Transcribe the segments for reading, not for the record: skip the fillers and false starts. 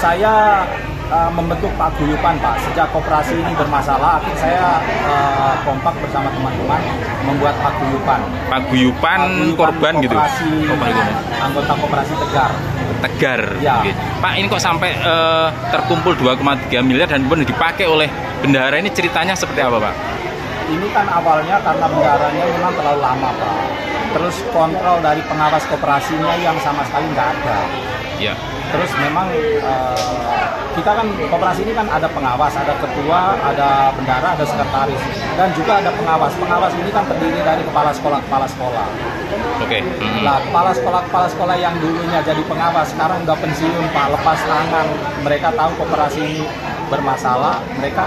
Saya membentuk paguyuban, Pak. Sejak koperasi ini bermasalah, akhirnya saya kompak bersama teman-teman membuat paguyuban. Paguyuban korban gitu. Anggota koperasi Tegar. Tegar. Ya. Okay. Pak, ini kok sampai terkumpul 2,3 miliar dan benar dipakai oleh bendahara ini, ceritanya seperti apa, Pak? Ini kan awalnya karena bendaharanya memang terlalu lama, Pak. Terus kontrol dari pengawas koperasinya yang sama sekali nggak ada. Ya. Terus memang kita kan koperasi ini kan ada pengawas, ada ketua, ada bendahara, ada sekretaris, dan juga ada pengawas. Pengawas ini kan terdiri dari kepala sekolah. Oke. Okay. Nah, kepala sekolah yang dulunya jadi pengawas sekarang udah pensiun, Pak, lepas tangan. Mereka tahu koperasi ini bermasalah, mereka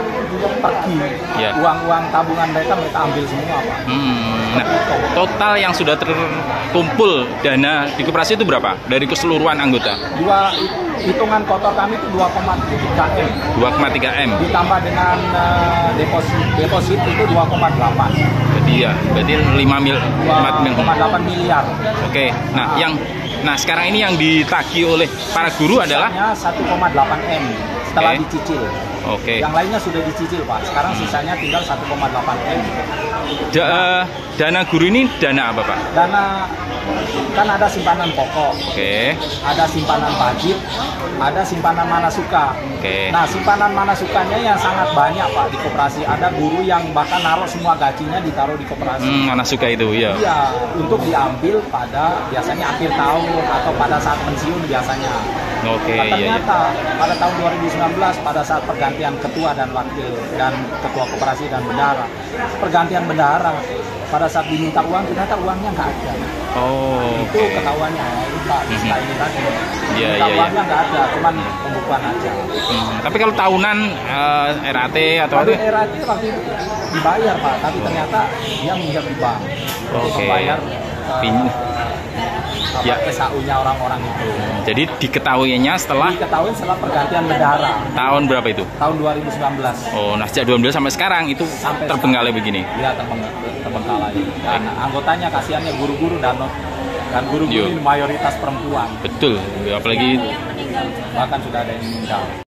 pergi. Yeah. Uang tabungan mereka ambil semua, Pak. Nah, total yang sudah terkumpul dana di koperasi itu berapa? Dari keseluruhan anggota? Hitungan kotor kami itu 2,3M. 2,3M. Ditambah dengan deposit itu 2,8. Jadi ya, berarti 4,8 miliar. Oke. Nah, sekarang ini yang ditagih oleh para guru adalah 1,8M setelah dicicil. Oke. Yang lainnya sudah dicicil, Pak. Sekarang sisanya tinggal 1,8M. Dana guru ini dana apa, Pak? Dana kan ada simpanan pokok. Oke. Ada simpanan wajib, ada simpanan manasuka. Oke. Nah, simpanan manasukanya yang sangat banyak, Pak, di koperasi. Ada guru yang bahkan naruh semua gajinya ditaruh di koperasi. Manasuka itu, ya. Iya, untuk diambil pada biasanya akhir tahun atau pada saat pensiun biasanya. Oke. Nah, ternyata pada tahun 2019 pada saat pergantian ketua dan wakil dan ketua koperasi dan bendahara, pergantian bendahara pada saat diminta uang ternyata uangnya nggak ada. Oh. Itu ketahuannya, Pak. Setelah ini tadi. Iya, iya. Uangnya nggak ada, cuman pembukuan aja. Tapi kalau tahunan RAT atau apa? RAT waktu itu dibayar, Pak, tapi ternyata dia minjam di bank. Oke. Bayar SHU-nya orang-orang itu. Jadi diketahuinya setelah pergantian bendahara. Tahun berapa itu? Tahun 2019. Oh, nah sejak 2019 sampai sekarang itu sampai terbengkalai begini. Iya, terbengkalai. Dan anggotanya kasihannya guru-guru dan guru-guru mayoritas perempuan. Betul, apalagi bahkan sudah ada yang meninggal.